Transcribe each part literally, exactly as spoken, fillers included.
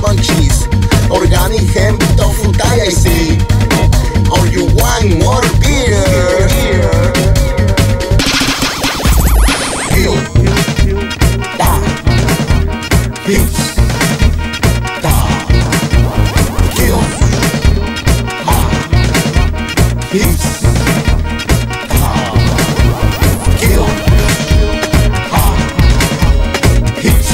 Munchies, organic hemp, tofu Thai, I see. Or you want more beer? Hill, da, hips, da, hill, ma, hips, da, hill, ma, hips.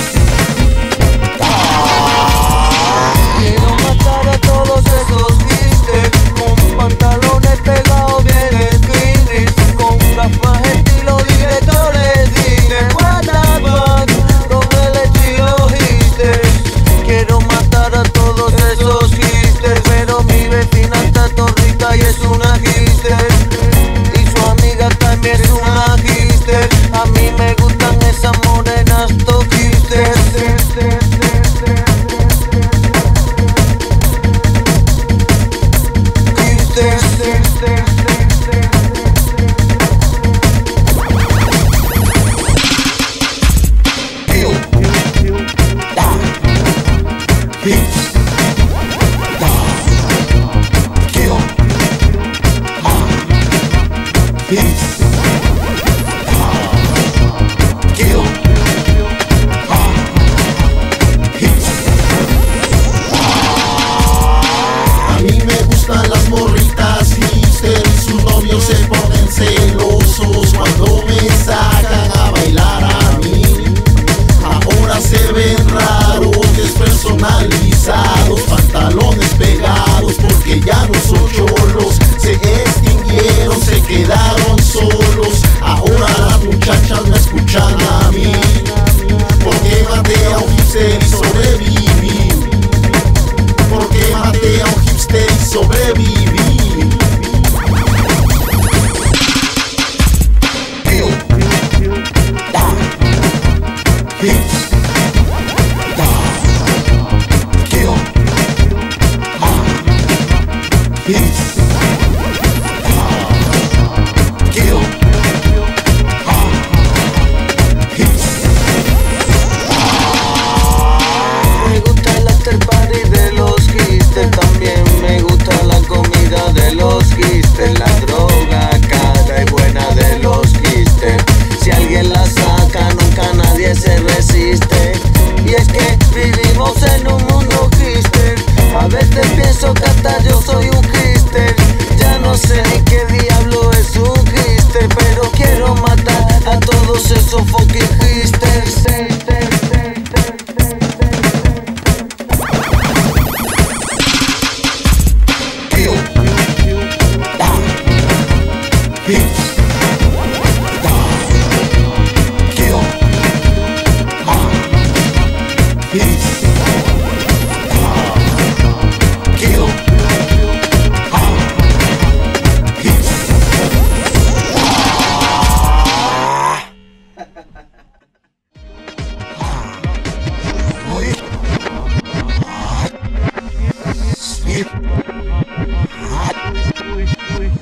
Hot.